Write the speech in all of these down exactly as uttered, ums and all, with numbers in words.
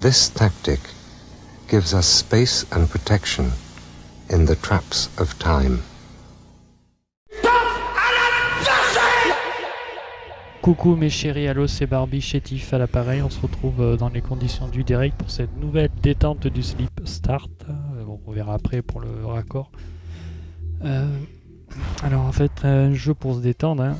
This tactic gives us space and protection in the traps of time. Coucou mes chéris, allo, c'est Barbie, chétif à l'appareil. On se retrouve dans les conditions du direct pour cette nouvelle détente du Slip Start. Bon, on verra après pour le raccord. Euh, alors en fait, un jeu pour se détendre. Hein.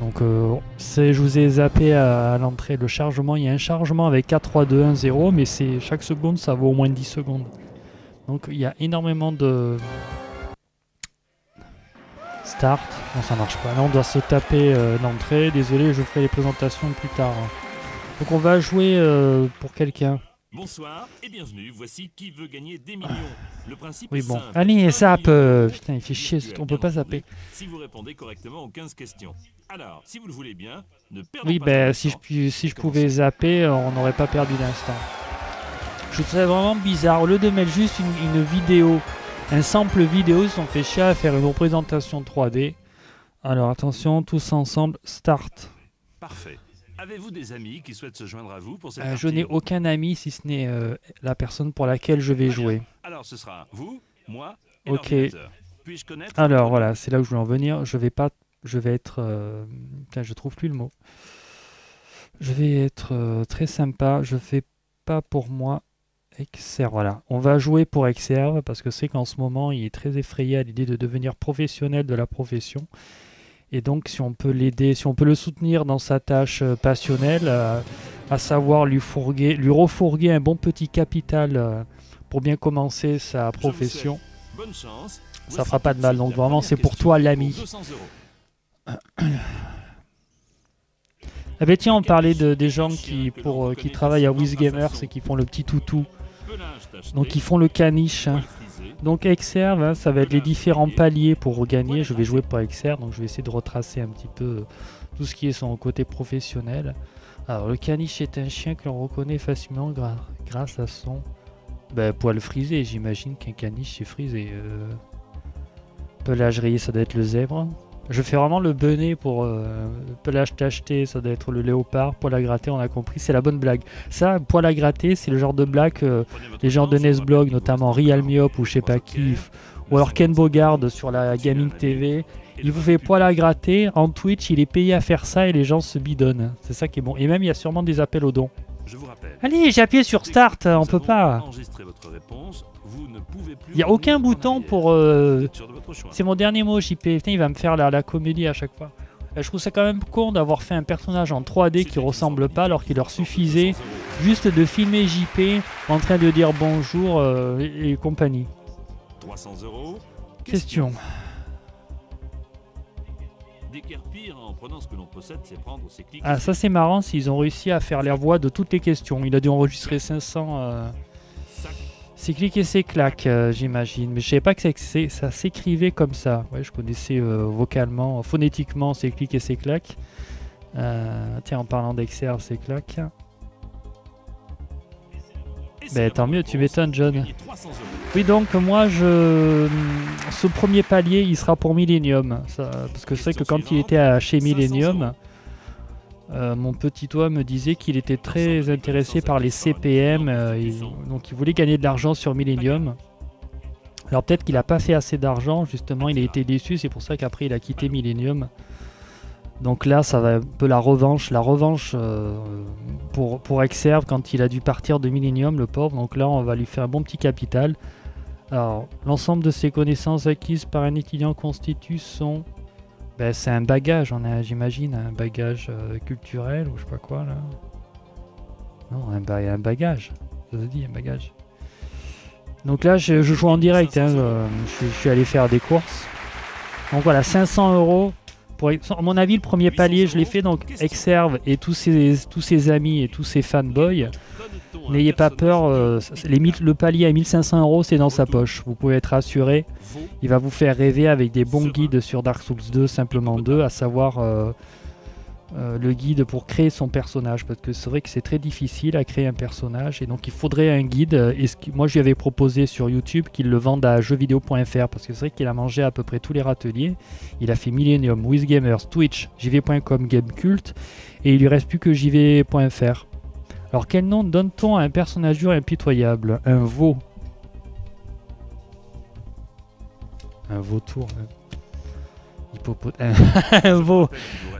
Donc euh, c'est, je vous ai zappé à, à l'entrée le chargement. Il y a un chargement avec quatre, trois, deux, un, zéro, mais c'est chaque seconde, ça vaut au moins dix secondes. Donc il y a énormément de... Start, non ça marche pas, là on doit se taper euh, l'entrée, désolé je ferai les présentations plus tard. Donc on va jouer euh, pour quelqu'un. Bonsoir et bienvenue, voici Qui Veut Gagner Des Millions. Le principe oui bon, simple. Allez zappe, euh, putain il fait chier, on peut pas zapper. Si vous répondez correctement aux quinze questions. Alors, si vous le voulez bien, ne perdons oui, pas ben, de si temps. Je, si je pouvais zapper, on n'aurait pas perdu d'instant. Je trouve ça vraiment bizarre, au lieu de mettre juste une, une vidéo... Un sample vidéo, ils sont fait chier à faire une représentation trois D. Alors attention, tous ensemble, start. Parfait. Avez-vous des amis qui souhaitent se joindre à vous pour cette euh, partie? Je n'ai aucun ami si ce n'est euh, la personne pour laquelle je vais ah, jouer. Alors ce sera vous, moi et l'ordinateur. Puis-je connaître? Alors voilà, c'est là où je voulais en venir. Je vais pas, je vais être, euh... Putain, je trouve plus le mot. Je vais être euh, très sympa. Je fais pas pour moi. Exserv, voilà. On va jouer pour Exserv parce que c'est qu'en ce moment il est très effrayé à l'idée de devenir professionnel de la profession et donc si on peut l'aider, si on peut le soutenir dans sa tâche passionnelle euh, à savoir lui fourguer, lui refourguer un bon petit capital euh, pour bien commencer sa profession, bonne chance. Ça fera pas de mal, donc vraiment c'est pour toi l'ami. Ah ben tiens, on parlait de, des gens qui, pour, qui travaillent à WizGamers et qui font le petit toutou. Donc ils font le caniche. Donc Exserv, hein, ça va être les différents paliers pour gagner. Je vais jouer pour Exserv, donc je vais essayer de retracer un petit peu tout ce qui est son côté professionnel. Alors le caniche est un chien que l'on reconnaît facilement gra grâce à son ben, poil frisé. J'imagine qu'un caniche est frisé. Euh... Pelage rayé, ça doit être le zèbre. Je fais vraiment le benet pour euh, pelage tacheté, ça doit être le léopard, poil à gratter, on a compris, c'est la bonne blague. Ça, poil à gratter, c'est le genre de blague euh, les gens de Nesblog, notamment Realmyop ou je sais pas qui, ou alors Ken Bogard sur la Gaming T V. Il vous fait poil à gratter, en Twitch, il est payé à faire ça et les gens se bidonnent. C'est ça qui est bon. Et même, il y a sûrement des appels aux dons. Je vous rappelle. Allez, j'ai appuyé sur Start, on peut pas. Il n'y a aucun bouton pour... Euh... C'est mon dernier mot, J P. Putain, il va me faire la, la comédie à chaque fois. Je trouve ça quand même con d'avoir fait un personnage en trois D qui ressemble pas alors qu'il leur suffisait juste de filmer J P en train de dire bonjour euh, et, et compagnie. trois cents euros. Question. Déguerpir en prenant ce que l'on possède, c'est prendre ses clics. Ah, ça c'est marrant s'ils ont réussi à faire la voix de toutes les questions. Il a dû enregistrer cinq cents... Euh... C'est clic et c'est clac, euh, j'imagine. Mais je savais pas que ça s'écrivait comme ça. Ouais, je connaissais euh, vocalement, phonétiquement, c'est clic et c'est clac. Euh, tiens, en parlant d'Exserv, c'est clac. Ben tant mieux, tu m'étonnes, John. Oui, donc moi, je... ce premier palier, il sera pour Millennium. Ça, parce que c'est que quand il était à, chez Millennium... Euh, mon petit doigt me disait qu'il était très intéressé par les C P M, euh, et, donc il voulait gagner de l'argent sur Millennium. Alors peut-être qu'il n'a pas fait assez d'argent, justement, il a été déçu, c'est pour ça qu'après il a quitté Millennium. Donc là, ça va un peu la revanche, la revanche euh, pour, pour Exserv quand il a dû partir de Millennium, le pauvre. Donc là, on va lui faire un bon petit capital. Alors, l'ensemble de ses connaissances acquises par un étudiant constitue son... Ben, c'est un bagage, on a, j'imagine, un bagage euh, culturel ou je sais pas quoi là. Non, un, ba un bagage, ça se dit, un bagage. Donc là, je, je joue en direct, hein, euh, je, je suis allé faire des courses. Donc voilà, cinq cents euros. Pour, à mon avis, le premier palier, je l'ai fait, donc Exserv et tous ses, tous ses amis et tous ses fanboys. N'ayez pas peur, euh, les mille, le palier à mille cinq cents euros, c'est dans sa poche. Vous pouvez être rassuré, il va vous faire rêver avec des bons guides sur Dark Souls deux, simplement deux, à savoir euh, euh, le guide pour créer son personnage. Parce que c'est vrai que c'est très difficile à créer un personnage, et donc il faudrait un guide. Et ce qui, moi, je lui avais proposé sur YouTube qu'il le vende à jeux vidéo point F R, parce que c'est vrai qu'il a mangé à peu près tous les râteliers. Il a fait Millennium, WizGamers, Twitch, J V point com, GameCult, et il lui reste plus que J V point F R. Alors quel nom donne-t-on à un personnage dur et impitoyable? Un veau. Un vautour. Un, un veau,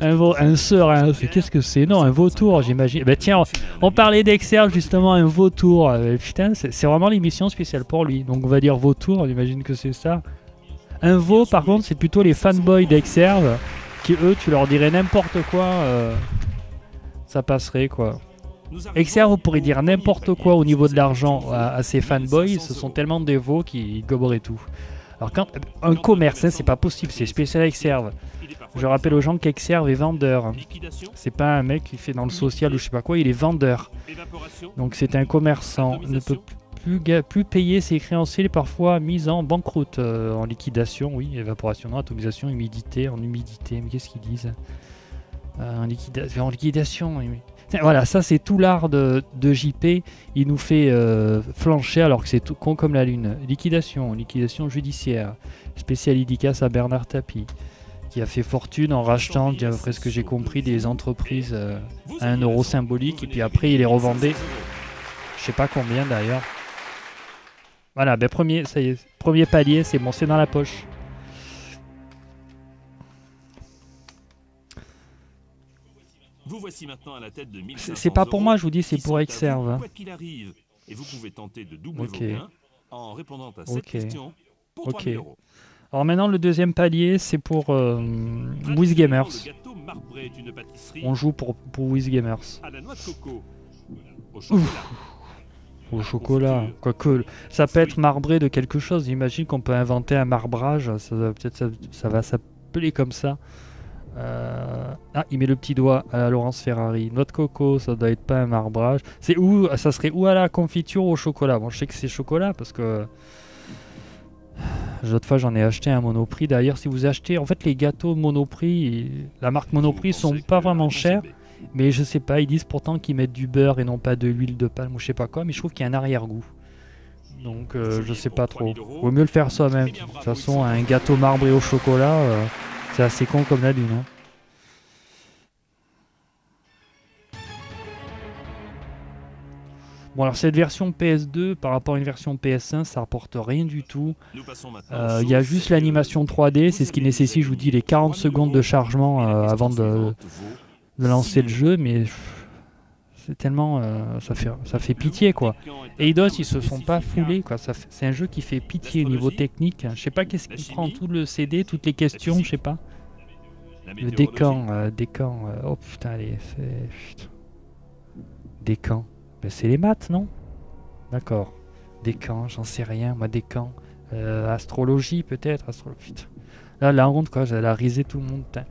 un veau, un sœur, hein. Qu'est-ce que c'est? Non, un vautour, j'imagine. Bah tiens, on, on parlait d'Exserv justement, un vautour. Euh, putain, c'est vraiment l'émission spéciale pour lui. Donc on va dire vautour, on imagine que c'est ça. Un veau, par contre, c'est plutôt les fanboys d'Exserv qui, eux, tu leur dirais n'importe quoi, euh, ça passerait quoi. Exserv, vous pourrez dire n'importe quoi au niveau de l'argent à, à ces fanboys, ce sont tellement des veaux qui goberaient tout. Alors quand, un commerce, hein, c'est pas possible, c'est spécial Exserv. Je rappelle aux gens qu'Exserv est vendeur. C'est pas un mec qui fait dans le social ou je sais pas quoi, il est vendeur. Donc c'est un commerçant, ne peut plus, plus payer ses créanciers, parfois mis en banqueroute, euh, en liquidation, oui, évaporation, non, atomisation, humidité, en humidité, mais qu'est-ce qu'ils disent euh, en, liquida en liquidation, oui. Voilà, ça c'est tout l'art de, de J P, il nous fait euh, flancher alors que c'est tout con comme la lune. Liquidation, liquidation judiciaire, spéciale dédicace à Bernard Tapie, qui a fait fortune en rachetant, d'après ce que j'ai compris, des entreprises euh, à un euro symbolique, et puis après il les revendait, je sais pas combien d'ailleurs. Voilà, ben premier, ça y est, premier palier, c'est bon, c'est dans la poche. Vous voici maintenant à la tête de mille cinq cents euros. C'est pas pour moi, je vous dis, c'est pour Exserv. Quoi qu'il arrive, et vous pouvez tenter de doubler vos gains en répondant à cette question pour trois mille euros. Alors maintenant, le deuxième palier, c'est pour euh, WizGamers. On joue pour, pour WizGamers. À la noix de coco, au chocolat. Ouf. Au chocolat. Quoique, ça peut être marbré de quelque chose. J'imagine qu'on peut inventer un marbrage. Ça, peut-être ça, ça va s'appeler comme ça. Euh... Ah, il met le petit doigt à Laurence Ferrari. Noix de coco, ça doit être pas un marbrage. C'est où? Ça serait ou à la confiture ou au chocolat. Bon, je sais que c'est chocolat parce que l'autre fois j'en ai acheté un Monoprix. D'ailleurs, si vous achetez, en fait, les gâteaux Monoprix, la marque Monoprix sont pas vraiment chers, mais je sais pas. Ils disent pourtant qu'ils mettent du beurre et non pas de l'huile de palme ou je sais pas quoi. Mais je trouve qu'il y a un arrière-goût. Donc, euh, je sais pas trop. Vaut mieux le faire soi-même. De toute façon, un gâteau marbré au chocolat. Euh... C'est assez con comme la lune. Hein. Bon, alors cette version P S deux par rapport à une version P S un, ça rapporte rien du tout. Il y a juste l'animation trois D, c'est ce qui nécessite, je vous dis, les quarante secondes de chargement euh, avant de, de lancer le jeu, mais c'est tellement. Euh, ça, fait, ça fait pitié quoi. Et Eidos, ils se sont pas foulés quoi. C'est un jeu qui fait pitié au niveau technique. Je sais pas qu'est-ce qui prend tout le C D, toutes les questions, je sais pas. Le décan, euh, décan. Euh, oh putain, allez, c'est. Décan. Ben, c'est les maths, non? D'accord. Décan, j'en sais rien, moi, décan. Euh, astrologie, peut-être. Astro... Putain. Là, la honte quoi, j'allais riser tout le monde. Putain.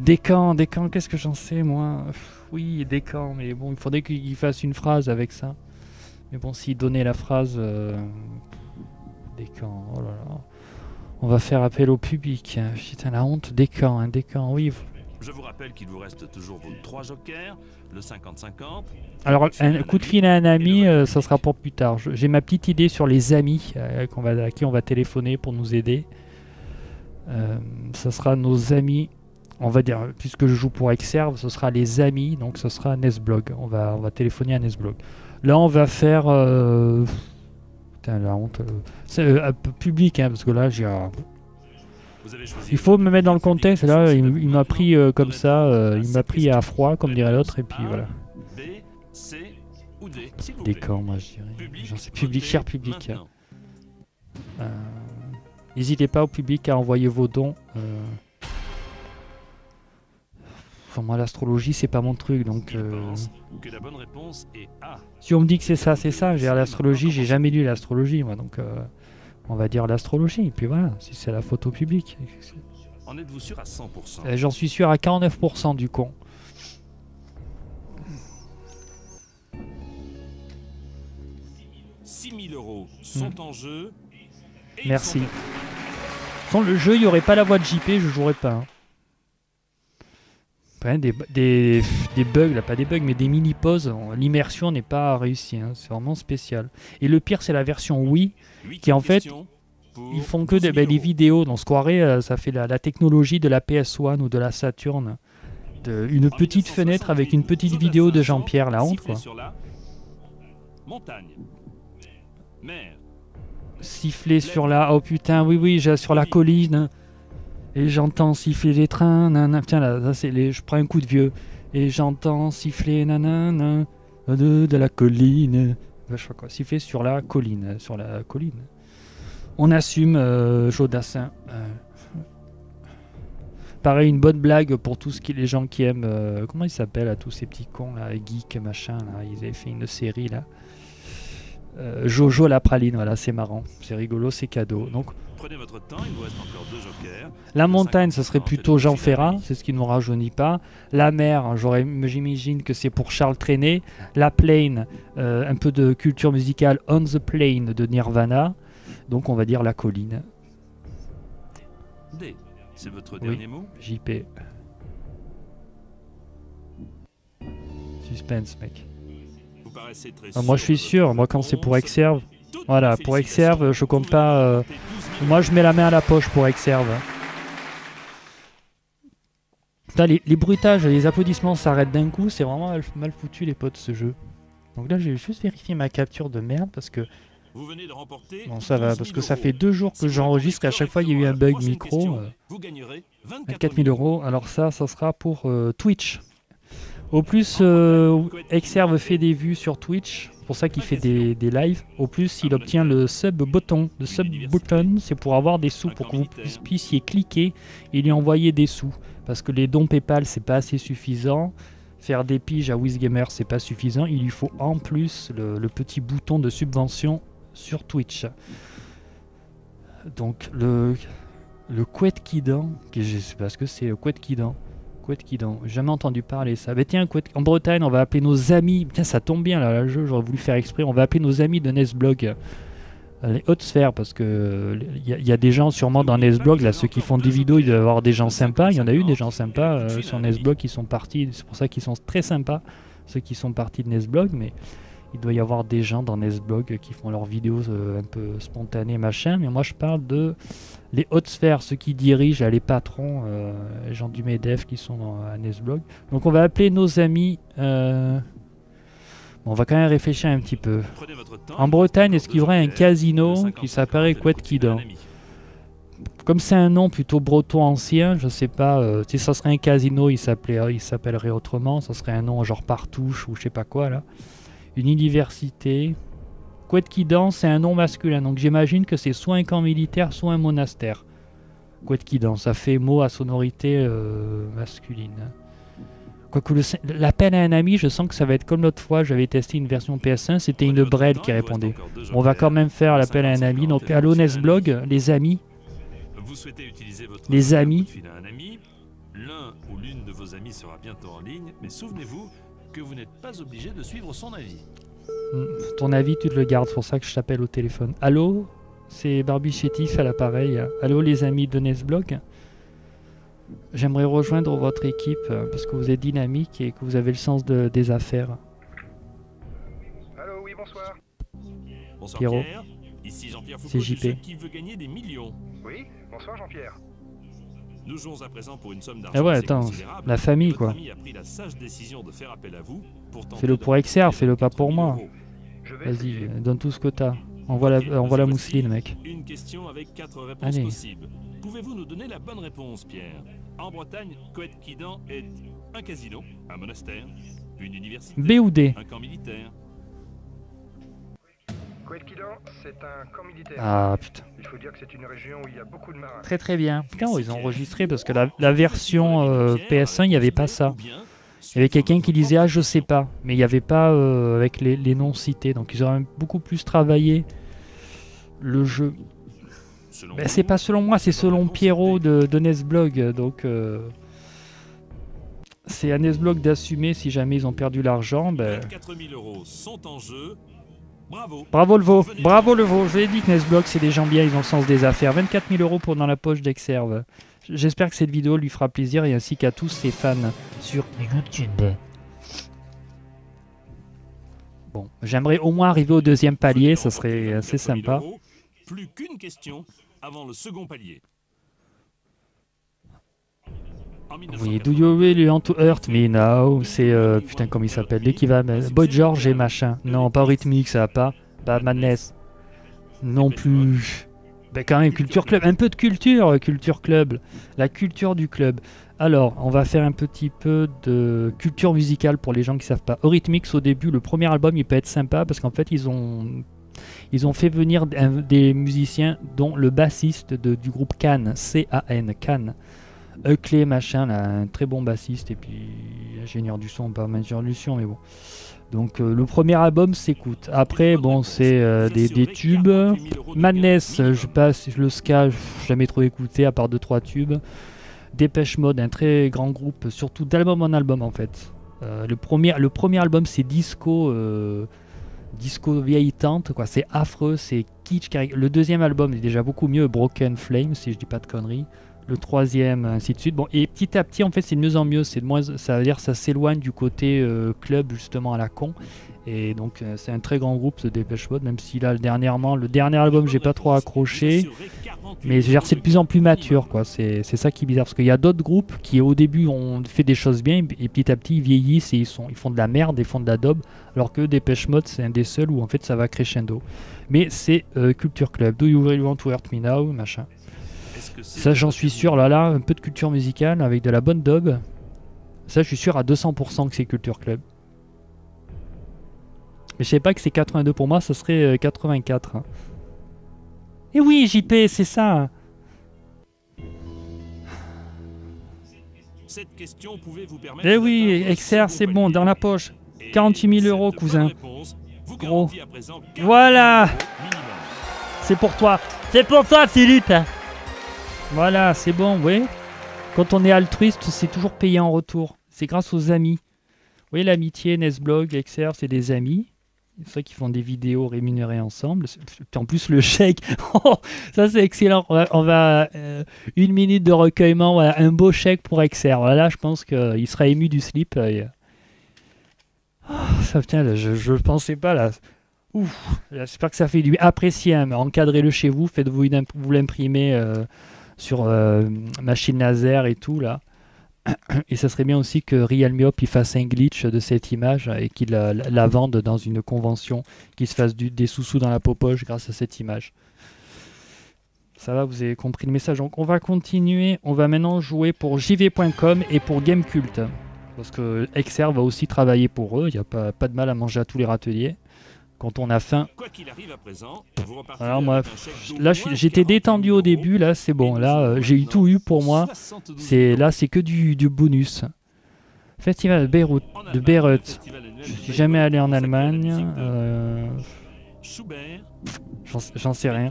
Décan, décan, qu'est-ce que j'en sais, moi? Oui, décan, mais bon, il faudrait qu'il fasse une phrase avec ça. Mais bon, s'il donnait la phrase... Euh, décan, oh là là. On va faire appel au public. Putain, la honte, décan, hein, décan, oui. Je vous rappelle qu'il vous reste toujours vos trois jokers, le cinquante cinquante... Alors, un coup de fil à un ami, euh, ça sera pour plus tard. J'ai ma petite idée sur les amis euh, qu'on va, à qui on va téléphoner pour nous aider. Euh, ça sera nos amis... On va dire, puisque je joue pour Exserv, ce sera les amis, donc ce sera Nesblog. On va, on va téléphoner à Nesblog. Là, on va faire... Euh... Putain, la honte. Euh... C'est euh, public, hein, parce que là, j'ai... Euh... Il faut me mettre dans le contexte. Là, il, il m'a pris euh, comme ça, euh, il m'a pris à froid, comme dirait l'autre, et puis voilà. Décor, moi, je dirais. Genre, c'est public, cher public. Hein. Euh... N'hésitez pas au public à envoyer vos dons. Euh... Enfin, moi, l'astrologie, c'est pas mon truc, donc... Euh... Que la bonne réponse est A. Si on me dit que c'est ça, c'est ça. J'ai l'astrologie, j'ai jamais lu l'astrologie, moi, donc... Euh, on va dire l'astrologie, et puis voilà, si c'est la photo publique. En êtes-vous sûr à cent pour cent? euh, J'en suis sûr à quarante-neuf pour cent du con. six mille euros sont mmh. en jeu... Et merci. Ils sont à... Sans le jeu, il n'y aurait pas la voix de J P, je jouerais pas. Hein. Des, des, des bugs, là, pas des bugs, mais des mini-pauses. L'immersion n'est pas réussie, hein, c'est vraiment spécial. Et le pire, c'est la version Wii, qui en fait, ils font que des, bah, des vidéos. Dans ce soirée, ça fait la, la technologie de la P S un ou de la Saturn. De, une petite fenêtre avec une petite vidéo de Jean-Pierre, la honte, quoi. Montagne. Mer. Siffler sur la... Oh putain, oui, oui, j'ai sur la colline. Et j'entends siffler les trains. Nanana. Tiens, là, là c'est les... je prends un coup de vieux. Et j'entends siffler nanana, de, de la colline. Je sais pas quoi. Siffler sur la colline. Sur la colline. On assume, euh, Joe Dassin. Euh... Pareil, une bonne blague pour tous qui, les gens qui aiment... Euh, comment ils s'appellent, à tous ces petits cons, là, geeks, machin, là. Ils avaient fait une série, là. Euh, Jojo la praline, voilà, c'est marrant, c'est rigolo, c'est cadeau. Donc, prenez votre temps, il vous reste encore deux jokers. La montagne, ce serait plutôt Jean Ferrat, c'est ce qui ne nous rajeunit pas. La mer, j'imagine que c'est pour Charles Trenet. La plaine, euh, un peu de culture musicale, On the Plain de Nirvana. Donc on va dire la colline. D, c'est votre dernier oui, mot. J P. Suspense, mec. Ah, moi je suis sûr, moi quand c'est pour Exserv, voilà, pour Exserv je compte pas, euh, moi je mets la main à la poche pour Exserv. Putain, les, les bruitages, les applaudissements s'arrêtent d'un coup, c'est vraiment mal, mal foutu les potes ce jeu. Donc là j'ai juste vérifié ma capture de merde parce que, vous venez de remporter bon ça va, parce que ça fait deux jours que j'enregistre et à chaque fois il y a eu un bug micro, euh, vingt-quatre mille euros, alors ça, ça sera pour euh, Twitch. Au plus, euh, Exserv fait des vues sur Twitch, pour ça qu'il fait des, des lives. Au plus, il obtient le sub-button. Le sub-button, c'est pour avoir des sous, pour que vous puissiez cliquer et lui envoyer des sous. Parce que les dons Paypal, c'est pas assez suffisant. Faire des piges à WizGamers, c'est pas suffisant. Il lui faut en plus le, le petit bouton de subvention sur Twitch. Donc, le, le couette qui dent, je sais pas ce que c'est, le couette qui dent. Couette qui dent, jamais entendu parler ça. Mais tiens, couette... en Bretagne, on va appeler nos amis. Putain, ça tombe bien là, le jeu, j'aurais voulu faire exprès. On va appeler nos amis de Nesblog, les hautes sphères, parce que il y, y a des gens sûrement dans Nesblog là, ceux qui font des vidéos, il doit y avoir des gens sympas. Il y en a eu des gens sympas euh, sur Nesblog qui sont partis. C'est pour ça qu'ils sont très sympas, ceux qui sont partis de Nesblog. Mais il doit y avoir des gens dans Nesblog qui font leurs vidéos euh, un peu spontanées, machin. Mais moi, je parle de les hautes sphères, ceux qui dirigent, les patrons, euh, les gens du MEDEF qui sont dans, à Nesblog. Donc, on va appeler nos amis. Euh... Bon, on va quand même réfléchir un petit peu. En Bretagne, est-ce qu'il y aurait un casino qui s'appellerait Quetquidan ? Comme c'est un nom plutôt breton ancien, je sais pas, euh, si ça serait un casino, il s'appellerait autrement. Ça serait un nom genre Partouche ou je sais pas quoi, là. Une université. Quetquidan, c'est un nom masculin, donc j'imagine que c'est soit un camp militaire, soit un monastère. Quetquidan, ça fait mot à sonorité euh, masculine. Quoique l'appel à un ami, je sens que ça va être comme l'autre fois, j'avais testé une version P S un, c'était une Brel qui répondait. On va quand même faire l'appel à un ami, donc allo Nesblog, les amis. Vous souhaitez utiliser votre les amis. L'un ou l'une de vos amis sera bientôt en ligne, mais souvenez-vous que vous n'êtes pas obligé de suivre son avis. Ton avis, tu te le gardes, c'est pour ça que je t'appelle au téléphone. Allô, c'est Barbie Chétif à l'appareil. Allô les amis de Nesblog. J'aimerais rejoindre votre équipe parce que vous êtes dynamique et que vous avez le sens de, des affaires. Allô, oui, bonsoir. Bonsoir Pierre, ici Jean-Pierre Foucault, J P. Qui veut gagner des millions. Oui, bonsoir Jean-Pierre. Nous jouons à présent pour une somme d'argent. Ah ouais, attends, la famille quoi. Fais-le pour Exserv, fais-le pas pour moi. Vas-y, donne tout ce que t'as. Envoie la, envoie la mousseline, mec. Une question avec quatre réponses possibles. Pouvez-vous nous donner la bonne réponse, Pierre? En Bretagne, Quetquidan est un casino, un monastère, une université, B ou D? Un camp militaire. Quetquidan, c'est un camp militaire. Ah putain. Il faut dire que c'est une région où il y a beaucoup de marins. Très très bien. Putain, ils ont enregistré parce que la, la version euh, P S un, il n'y avait pas ça. Il y avait quelqu'un qui disait ah je sais pas, mais il n'y avait pas euh, avec les, les noms cités, donc ils auraient beaucoup plus travaillé le jeu. Ben, c'est pas selon moi, c'est selon Pierrot de, de Nesblog, donc euh, c'est à Nesblog d'assumer si jamais ils ont perdu l'argent. Ben... vingt-quatre mille euros sont en jeu. Bravo. Bravo le veau, bravo le veau. Je l'ai dit que Nesblog c'est des gens bien, ils ont le sens des affaires. vingt-quatre mille euros pour dans la poche d'Exserv. J'espère que cette vidéo lui fera plaisir et ainsi qu'à tous ses fans sur YouTube. Bon, j'aimerais au moins arriver au deuxième palier, ça serait assez sympa. Plus qu'une question avant le second palier. Vous voyez, Do You Really Want to Hurt Me Now? C'est, euh, putain, comment il s'appelle? L'équivalent. Boy George et machin. Non, pas Eurythmics, ça va pas. Pas Madness. Non plus. Ben quand même, Culture Club. Un peu de culture, Culture Club. La culture du club. Alors, on va faire un petit peu de culture musicale pour les gens qui ne savent pas. Eurythmics, au début, le premier album, il peut être sympa parce qu'en fait, ils ont... Ils ont fait venir des musiciens, dont le bassiste de, du groupe Can, C A N, Can. Euclé, machin, là, un très bon bassiste, et puis ingénieur du son, pas ingénieur du son, mais bon. Donc euh, le premier album s'écoute. Après, bon, c'est euh, des, des tubes. Madness, je passe, le ska, je n'ai jamais trop écouté, à part deux trois tubes. Dépêche Mode, un très grand groupe, surtout d'album en album, en fait. Euh, le, premier, le premier album, c'est disco... Euh, Disco vieillitante, quoi, c'est affreux, c'est kitsch. Le deuxième album est déjà beaucoup mieux, Broken Flame, si je dis pas de conneries. Le troisième, ainsi de suite. Bon, et petit à petit, en fait, c'est de mieux en mieux. C'est de moins, ça veut dire que ça s'éloigne du côté euh, club, justement, à la con. Et donc, euh, c'est un très grand groupe, ce Dépêche Mode, même si là, dernièrement, le dernier album, j'ai pas trop accroché. Mais c'est de plus en plus mature, quoi. C'est ça qui est bizarre. Parce qu'il y a d'autres groupes qui, au début, ont fait des choses bien, et petit à petit, ils vieillissent et ils, sont, ils font de la merde, ils font de la daube. Alors que Dépêche Mode, c'est un des seuls où, en fait, ça va crescendo. Mais c'est euh, Culture Club. Do You Really Want to Hurt Me Now, machin. Ça, j'en suis sûr, là, là, un peu de culture musicale avec de la bonne dub. Ça, je suis sûr à deux cents pour cent que c'est Culture Club. Mais je sais pas que c'est quatre-vingt-deux pour moi, ça serait quatre-vingt-quatre. Hein. Et oui, J P, c'est ça. Cette question pouvait vous permettre. Eh oui, Exserv, c'est bon, dans la poche. quarante-huit mille euros, cousin. Gros. Voilà. C'est pour toi. C'est pour toi, Philippe. Voilà, c'est bon, oui. Quand on est altruiste, c'est toujours payé en retour. C'est grâce aux amis. Vous voyez, l'amitié, Nesblog, Exserv, c'est des amis. C'est vrai qu'ils font des vidéos rémunérées ensemble. En plus, le chèque, oh, ça c'est excellent. On va, on va euh, une minute de recueillement, voilà, un beau chèque pour Exserv. Voilà, je pense qu'il sera ému du slip. Et... Oh, ça, putain, là, je ne pensais pas, là. Ouf, j'espère que ça fait du apprécié. Hein, encadrez-le chez vous, faites-vous l'imprimer... Euh, sur euh, machine laser et tout là, et ça serait bien aussi que Realmyop il fasse un glitch de cette image et qu'il la, la vende dans une convention, qu'il se fasse du, des sous-sous dans la popoche grâce à cette image. Ça va, vous avez compris le message. Donc on va continuer, on va maintenant jouer pour j v point com et pour GameCult, parce que Exserv va aussi travailler pour eux, il n'y a pas, pas de mal à manger à tous les râteliers. Quand on a faim. Quoi qu'il arrive à présent, vous repartez. Alors moi, là j'étais détendu au début, là c'est bon, là euh, j'ai eu tout eu pour moi. C'est là c'est que du, du bonus. Festival de Bayreuth, de Bayreuth. Je suis jamais allé en Allemagne. Euh, J'en sais rien.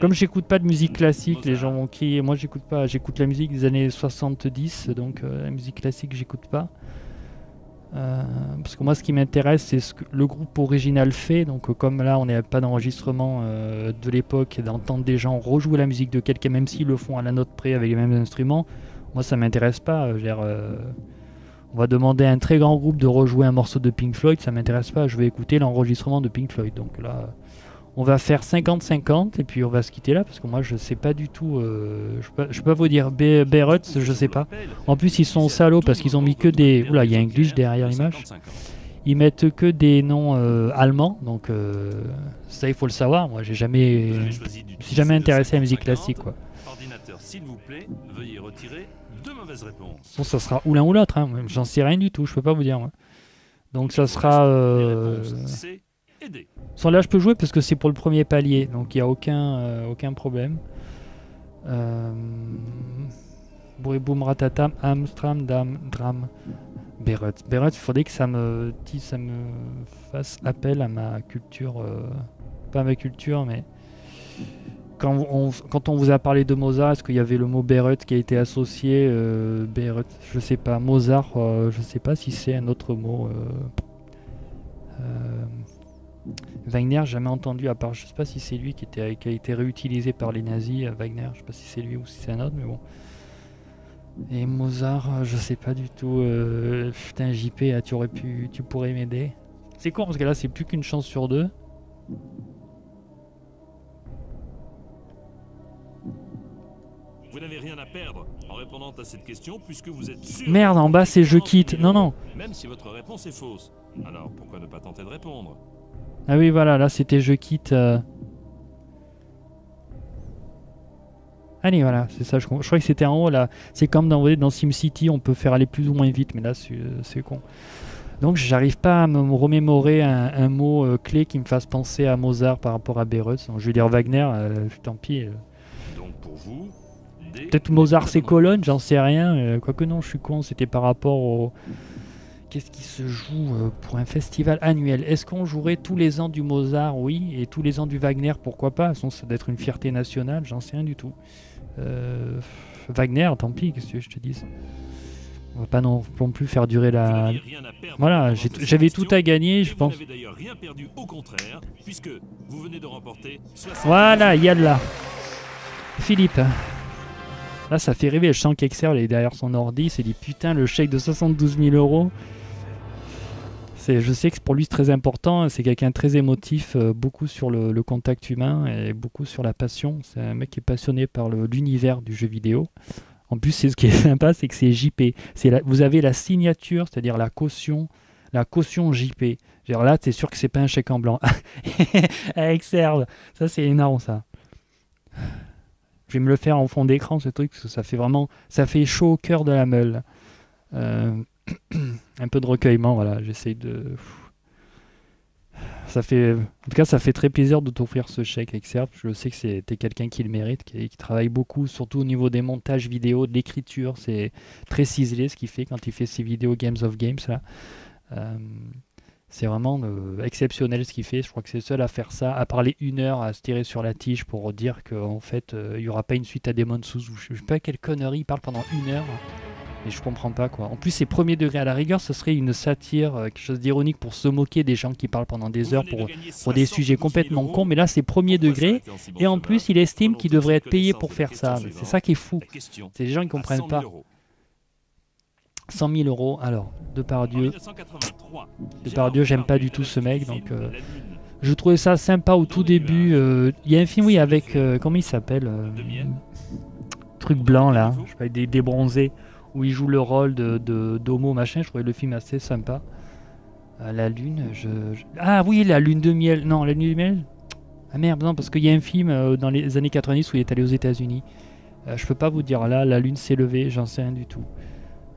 Comme j'écoute pas de musique classique, les gens vont crier. Moi j'écoute pas, j'écoute la musique des années soixante-dix, donc euh, la musique classique j'écoute pas. Euh, parce que moi ce qui m'intéresse c'est ce que le groupe original fait, donc euh, comme là on n'est pas d'enregistrement euh, de l'époque, d'entendre des gens rejouer la musique de quelqu'un, même s'ils le font à la note près avec les mêmes instruments, moi ça m'intéresse pas. Je veux dire, euh, on va demander à un très grand groupe de rejouer un morceau de Pink Floyd, ça m'intéresse pas, je vais écouter l'enregistrement de Pink Floyd. Donc là on va faire cinquante cinquante et puis on va se quitter là, parce que moi je sais pas du tout, euh, je, peux, je peux vous dire Bayreuth, je sais pas. En plus ils sont salauds parce qu'ils ont mis que des... Oula, il y a un glitch derrière l'image. Ils mettent que des noms euh, allemands, donc euh, ça il faut le savoir, moi j'ai jamais... Je suis jamais intéressé à la musique classique, quoi. Bon, ça sera ou l'un ou l'autre, hein. J'en sais rien du tout, je peux pas vous dire. Moi. Donc ça sera... Euh, Sans là je peux jouer parce que c'est pour le premier palier, donc il n'y a aucun, euh, aucun problème. Euh... Boum ratatam, Amsterdam, Dram, Bayreuth. Bayreuth, il faudrait que ça me, ça me fasse appel à ma culture, euh... pas à ma culture, mais quand on, quand on vous a parlé de Mozart, est-ce qu'il y avait le mot Bayreuth qui a été associé, euh... Bayreuth, je sais pas, Mozart, euh, je sais pas si c'est un autre mot. Euh... Euh... Wagner, jamais entendu, à part, je sais pas si c'est lui qui, était, qui a été réutilisé par les nazis, Wagner, je sais pas si c'est lui ou si c'est un autre, mais bon. Et Mozart, je sais pas du tout, euh, putain J P, là, tu aurais pu, tu pourrais m'aider. C'est con parce que là c'est plus qu'une chance sur deux. Vous n'avez rien à perdre en répondant à cette question puisque vous êtes sûr... Merde, en bas c'est je quitte. Non, non. Même si votre réponse est fausse. Alors pourquoi ne pas tenter de répondre? Ah oui, voilà, là c'était je quitte. Euh... Allez, voilà, c'est ça. Je, je crois que c'était en haut là. C'est comme dans, dans SimCity, on peut faire aller plus ou moins vite, mais là c'est con. Donc j'arrive pas à me remémorer un, un mot euh, clé qui me fasse penser à Mozart par rapport à Bayreuth. Donc, je vais dire Wagner, euh, tant pis. Euh. Donc pour vous, peut-être Mozart ses colonnes, j'en sais rien. Euh, Quoique non, je suis con, c'était par rapport au... Qu'est-ce qui se joue euh, pour un festival annuel? Est-ce qu'on jouerait tous les ans du Mozart? Oui. Et tous les ans du Wagner, pourquoi pas? De toute façon, ça doit être une fierté nationale, j'en sais rien du tout. Euh, Wagner, tant pis, qu'est-ce que je te dis? On va pas non plus faire durer la... Voilà, j'avais tout à gagner, je pense. Vous n'avez d'ailleurs rien perdu, au contraire, puisque vous venez de remporter... Voilà, yalla. Philippe. Là, ça fait rêver. Je sens qu'Exserv est derrière son ordi. C'est dit, putain, le chèque de soixante-douze mille euros. Je sais que pour lui, c'est très important. C'est quelqu'un de très émotif, euh, beaucoup sur le, le contact humain et beaucoup sur la passion. C'est un mec qui est passionné par l'univers du jeu vidéo. En plus, ce qui est sympa, c'est que c'est J P. La, vous avez la signature, c'est-à-dire la caution, la caution J P. Genre là, t'es sûr que c'est pas un chèque en blanc. Exserv, ça c'est énorme ça. Je vais me le faire en fond d'écran ce truc, parce que ça fait vraiment, ça fait chaud au cœur de la meule. Euh, un peu de recueillement, voilà. J'essaye de. Ça fait, en tout cas, ça fait très plaisir de t'offrir ce chèque, Exserv. Je sais que c'était quelqu'un qui le mérite, qui, qui travaille beaucoup, surtout au niveau des montages vidéo, de l'écriture. C'est très ciselé ce qu'il fait quand il fait ses vidéos Games of Games. Là, euh, c'est vraiment euh, exceptionnel ce qu'il fait. Je crois que c'est le seul à faire ça, à parler une heure, à se tirer sur la tige pour dire qu'en fait, euh, il n'y aura pas une suite à Demon's Souls. Je ne sais pas quelle connerie, il parle pendant une heure. Et je comprends pas quoi. En plus, c'est premier degré. À la rigueur, ce serait une satire, euh, quelque chose d'ironique pour se moquer des gens qui parlent pendant des heures pour, pour des sujets complètement cons. Mais là, c'est premier degré. Et en plus, il estime qu'il devrait être payé pour faire ça. C'est ça qui est fou. C'est les gens qui comprennent pas. cent mille euros. Alors, Depardieu. Depardieu, j'aime pas du tout ce mec. Donc, euh, je trouvais ça sympa au tout début. Il euh, y a un film, oui, avec. Euh, comment il s'appelle euh, Truc blanc, là. Je sais pas, des, des bronzés. Où il joue le rôle de, de, d'homo machin, je trouvais le film assez sympa. Euh, la lune, je, je... Ah oui, la lune de miel. Non, la lune de miel. Ah merde, non, parce qu'il y a un film euh, dans les années quatre-vingt-dix où il est allé aux États-Unis. Euh, je peux pas vous dire, là, la lune s'est levée, j'en sais rien du tout.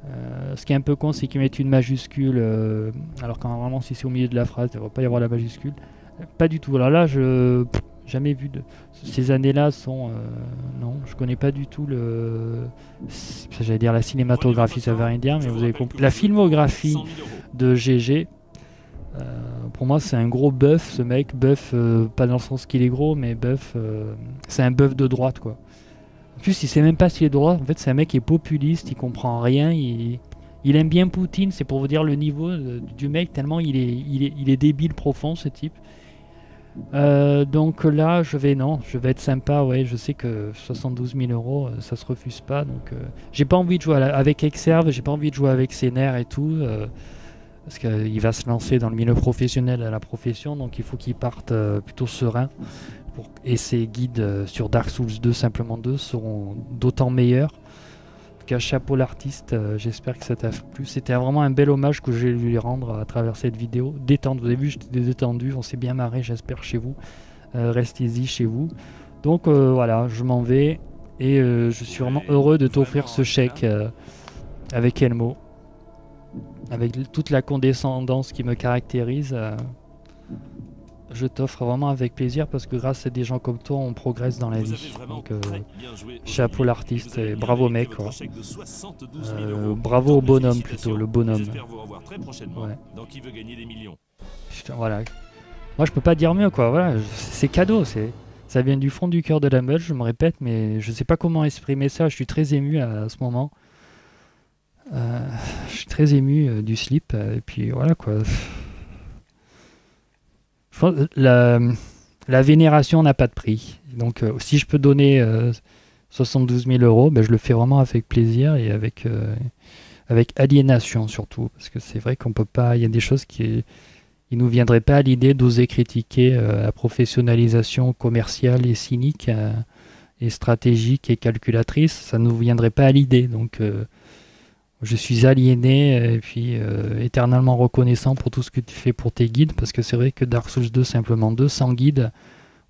Euh, ce qui est un peu con, c'est qu'ils mettent une majuscule, euh, alors quand vraiment si c'est au milieu de la phrase, il ne devrait pas y avoir la majuscule. Euh, pas du tout, alors là, je... Pff, jamais vu de... Ces années-là sont... Euh... Non, je connais pas du tout le... J'allais dire la cinématographie, ça veut rien dire, mais vous avez compris. La filmographie de G G, euh, pour moi, c'est un gros bœuf, ce mec. Bœuf, euh, pas dans le sens qu'il est gros, mais bœuf... Euh... C'est un bœuf de droite, quoi. En plus, il sait même pas s'il est de droite. En fait, c'est un mec qui est populiste, il comprend rien, il... Il aime bien Poutine, c'est pour vous dire le niveau de... du mec, tellement il est, il est... Il est débile profond, ce type. Euh, donc là je vais non je vais être sympa, ouais, je sais que soixante-douze mille euros ça se refuse pas, donc euh, j'ai pas envie de jouer la, avec Exserv, j'ai pas envie de jouer avec ses nerfs et tout, euh, parce qu'il euh, va se lancer dans le milieu professionnel à la profession, donc il faut qu'il parte euh, plutôt serein pour, et ses guides euh, sur Dark Souls deux simplement deux seront d'autant meilleurs. En tout cas, chapeau l'artiste, euh, j'espère que ça t'a plu, c'était vraiment un bel hommage que j'ai lui rendre à travers cette vidéo. Détente, vous avez vu, j'étais détendu, on s'est bien marré, j'espère chez vous, euh, restez-y chez vous. Donc euh, voilà, je m'en vais et euh, je suis vraiment heureux de t'offrir ce chèque, euh, avec quel mot, avec toute la condescendance qui me caractérise, euh, je t'offre vraiment avec plaisir parce que grâce à des gens comme toi, on progresse dans la vous vie. Donc, euh, chapeau l'artiste et bravo mec. Quoi. Euh, bravo au bonhomme plutôt, le bonhomme. Vous revoir très prochainement, ouais. Dans Qui Veut Gagner Des Millions. Putain, voilà. Moi, je peux pas dire mieux quoi. Voilà, c'est cadeau, c'est ça vient du fond du cœur de la meule. Je me répète, mais je sais pas comment exprimer ça. Je suis très ému à, à ce moment. Euh, je suis très ému euh, du slip euh, et puis voilà quoi. La, la vénération n'a pas de prix. Donc, euh, si je peux donner euh, soixante-douze mille euros, ben, je le fais vraiment avec plaisir et avec, euh, avec aliénation surtout. Parce que c'est vrai qu'on peut pas. Il y a des choses qui ne nous viendraient pas à l'idée d'oser critiquer euh, la professionnalisation commerciale et cynique euh, et stratégique et calculatrice, ça ne nous viendrait pas à l'idée. Donc euh, je suis aliéné et puis euh, éternellement reconnaissant pour tout ce que tu fais pour tes guides, parce que c'est vrai que Dark Souls deux, simplement deux, sans guide,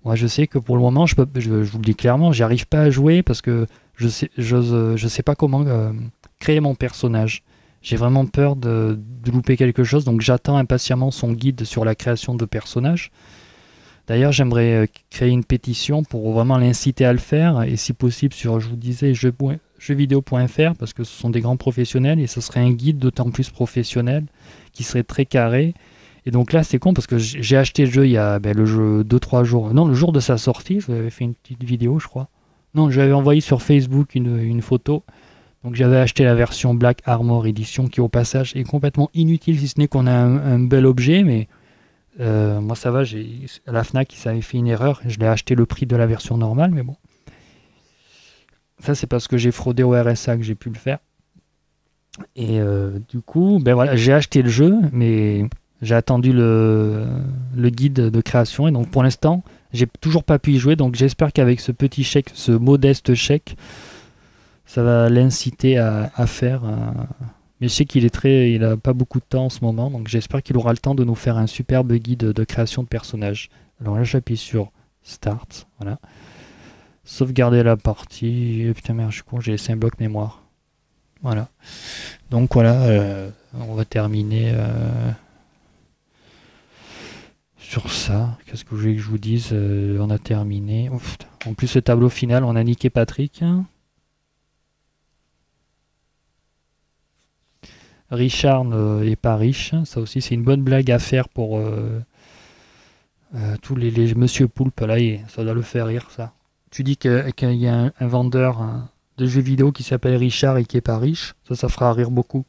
moi je sais que pour le moment, je, peux, je, je vous le dis clairement, j'arrive pas à jouer parce que je sais, je, je sais pas comment euh, créer mon personnage. J'ai vraiment peur de, de louper quelque chose, donc j'attends impatiemment son guide sur la création de personnages. D'ailleurs, j'aimerais créer une pétition pour vraiment l'inciter à le faire, et si possible sur, je vous disais, jeu vidéo point F R, parce que ce sont des grands professionnels, et ce serait un guide d'autant plus professionnel, qui serait très carré. Et donc là, c'est con, parce que j'ai acheté le jeu il y a ben, le jeu deux trois jours, non, le jour de sa sortie, je vous avais fait une petite vidéo, je crois. Non, j'avais envoyé sur Facebook une, une photo. Donc j'avais acheté la version Black Armor Edition, qui au passage est complètement inutile, si ce n'est qu'on a un, un bel objet, mais... Euh, moi ça va, à la FNAC ils avaient fait une erreur, je l'ai acheté le prix de la version normale, mais bon, ça c'est parce que j'ai fraudé au R S A que j'ai pu le faire. Et euh, du coup ben voilà, j'ai acheté le jeu, mais j'ai attendu le, le guide de création, et donc pour l'instant j'ai toujours pas pu y jouer. Donc j'espère qu'avec ce petit chèque, ce modeste chèque, ça va l'inciter à, à faire à... Mais je sais qu'il est très, il a pas beaucoup de temps en ce moment, donc j'espère qu'il aura le temps de nous faire un superbe guide de création de personnages. Alors là, j'appuie sur Start, voilà. Sauvegarder la partie. Putain merde, je suis con, j'ai laissé un bloc mémoire. Voilà. Donc voilà, euh, on va terminer euh, sur ça. Qu'est-ce que vous voulez que je vous dise? euh, On a terminé. Oh, putain. En plus, le tableau final, on a niqué Patrick. Richard n'est pas riche, ça aussi c'est une bonne blague à faire pour euh, euh, tous les, les Monsieur Poulpe, là, et ça doit le faire rire ça. Tu dis qu'il qu y a un, un vendeur hein, de jeux vidéo qui s'appelle Richard et qui n'est pas riche, ça ça fera rire beaucoup.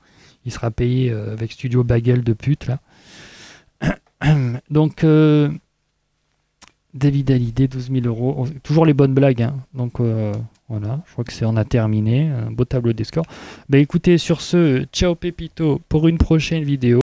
Il sera payé euh, avec Studio Bagel de pute là. Donc euh, David Hallyday, douze mille euros, toujours les bonnes blagues, hein. Donc euh, voilà, je crois que c'est, on a terminé, un beau tableau des scores. Bah écoutez, sur ce, ciao Pépito pour une prochaine vidéo.